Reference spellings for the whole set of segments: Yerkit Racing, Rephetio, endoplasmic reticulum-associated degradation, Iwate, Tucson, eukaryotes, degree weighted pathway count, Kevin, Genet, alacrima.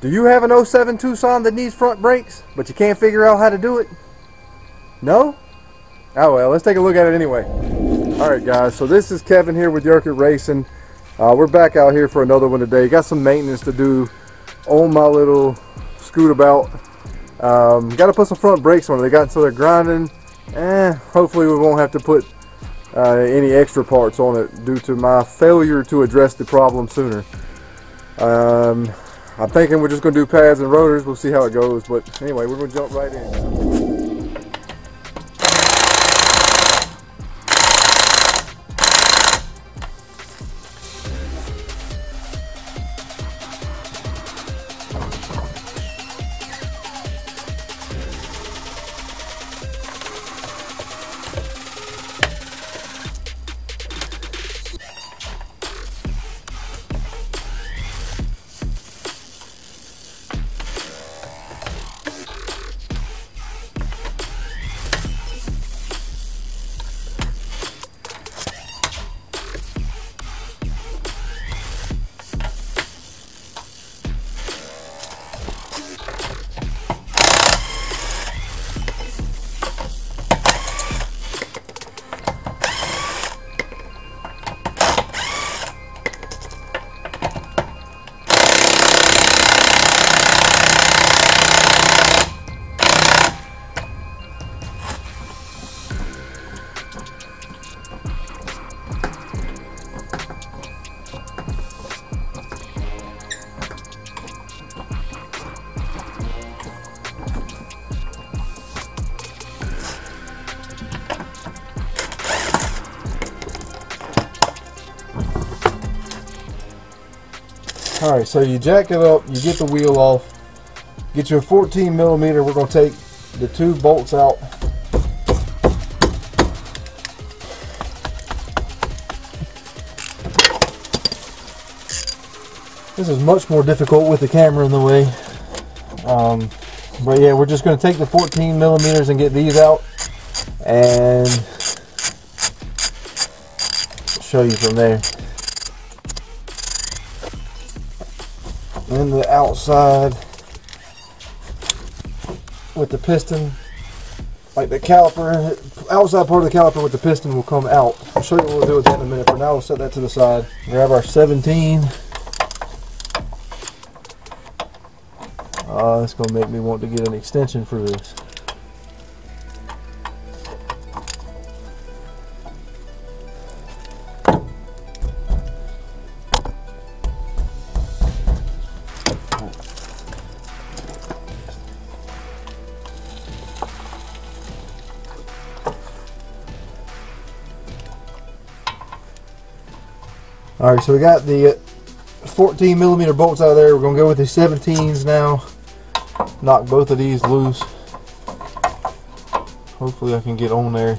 Do you have an 07 Tucson that needs front brakes, but you can't figure out how to do it? No? Oh well, let's take a look at it anyway. Alright guys, so this is Kevin here with Yerkit Racing. We're back out here for another one today. Got some maintenance to do on my little scootabout. Got to put some front brakes on it. They got so they're grinding. Hopefully we won't have to put any extra parts on it due to my failure to address the problem sooner. I'm thinking we're just going to do pads and rotors. We'll see how it goes. But anyway, we're going to jump right in. Alright, so you jack it up, you get the wheel off, get your 14 millimeter. We're going to take the two bolts out. This is much more difficult with the camera in the way. But yeah, we're just going to take the 14 millimeters and get these out and show you from there. And the outside with the piston, like the caliper, outside part of the caliper with the piston will come out. I'll show you what we'll do with that in a minute. For now, we'll set that to the side. Grab our 17. That's going to make me want to get an extension for this. Alright, so we got the 14 millimeter bolts out of there. We're going to go with the 17s now. Knock both of these loose. Hopefully I can get on there.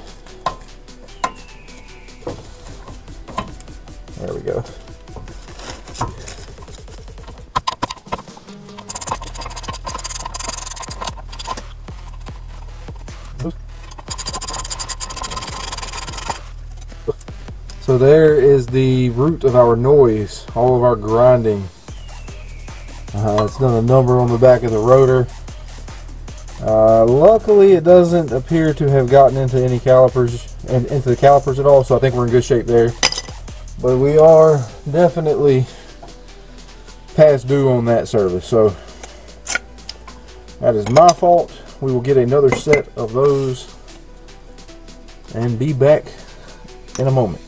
There we go. So there is the root of our noise, all of our grinding. It's done a number on the back of the rotor. Luckily it doesn't appear to have gotten into any calipers and into the calipers at all, so I think we're in good shape there. But we are definitely past due on that service, so that is my fault. We will get another set of those and be back in a moment.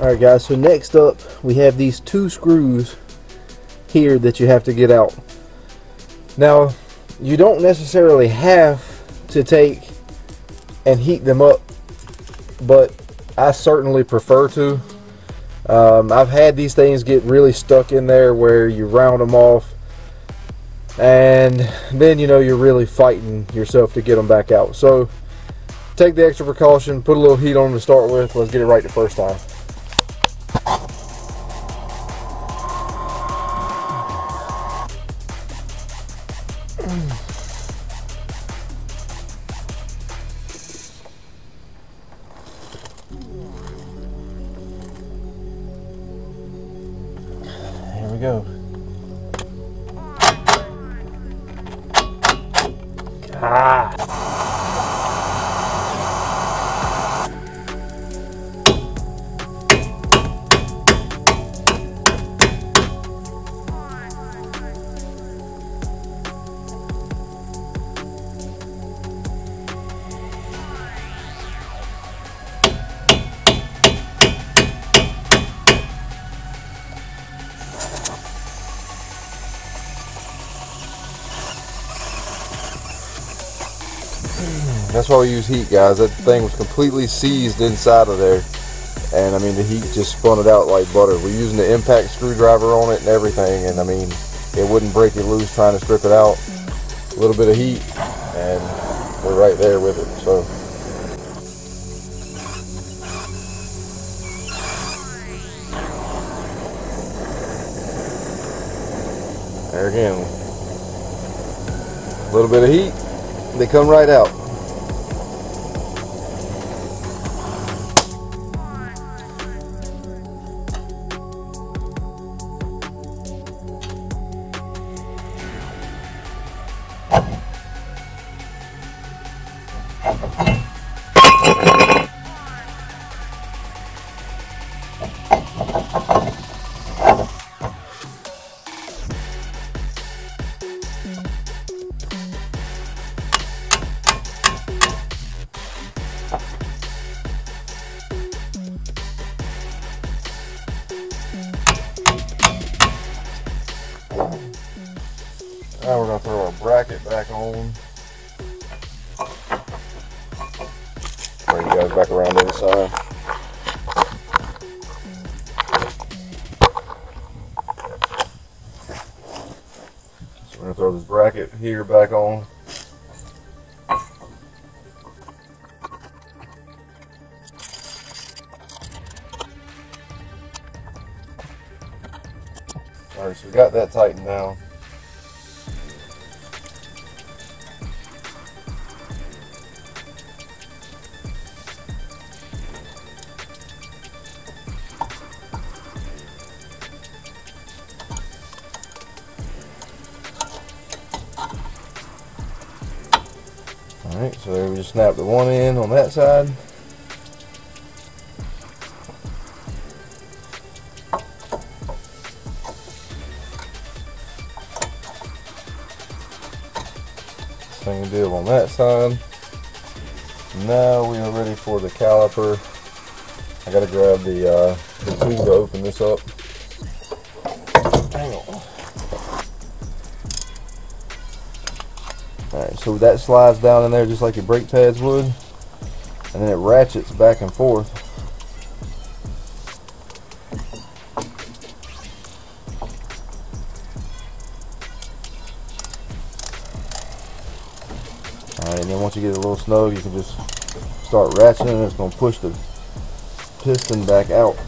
Alright guys, so next up we have these two screws here that you have to get out. Now you don't necessarily have to take and heat them up, but I certainly prefer to. I've had these things get really stuck in there where you round them off and then you know you're really fighting yourself to get them back out. So take the extra precaution, put a little heat on them to start with. Let's get it right the first time. go. Ah. That's why we use heat, guys. That thing was completely seized inside of there, and I mean the heat just spun it out like butter. We're using the impact screwdriver on it and everything, and I mean it wouldn't break it loose trying to strip it out. A little bit of heat and we're right there with it. So there again, a little bit of heat, they come right out. Now we're going to throw our bracket back on. Bring you guys back around the other side. So we're going to throw this bracket here back on. Alright, so we got that tightened down. Alright, so there we just snap the one end on that side. Same deal on that side. Now we are ready for the caliper. I gotta grab the tool to open this up. Hang on. Alright, so that slides down in there just like your brake pads would, and then it ratchets back and forth. Alright, and then once you get a little snug, you can just start ratcheting and it's going to push the piston back out.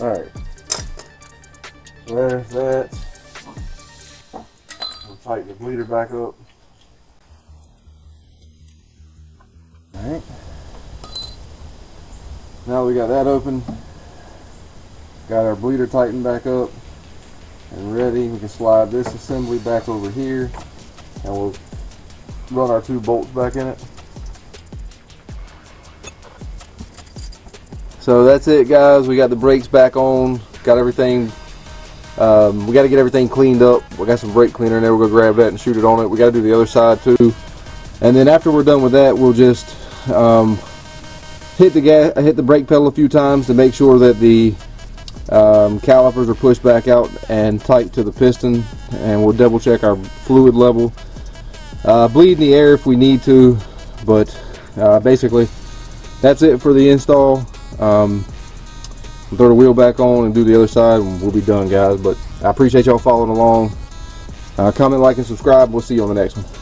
Alright, so there's that. We'll tighten the bleeder back up. Alright, now we got that open. Got our bleeder tightened back up and ready. We can slide this assembly back over here and we'll run our two bolts back in it. So that's it, guys. We got the brakes back on, got everything. We got to get everything cleaned up. We got some brake cleaner in there. We'll go grab that and shoot it on it. We got to do the other side too. And then after we're done with that, we'll just hit the brake pedal a few times to make sure that the calipers are pushed back out and tight to the piston, and we'll double check our fluid level, bleed in the air if we need to, but basically that's it for the install. Throw the wheel back on and do the other side and we'll be done, guys. But I appreciate y'all following along. Comment, like, and subscribe. We'll see you on the next one.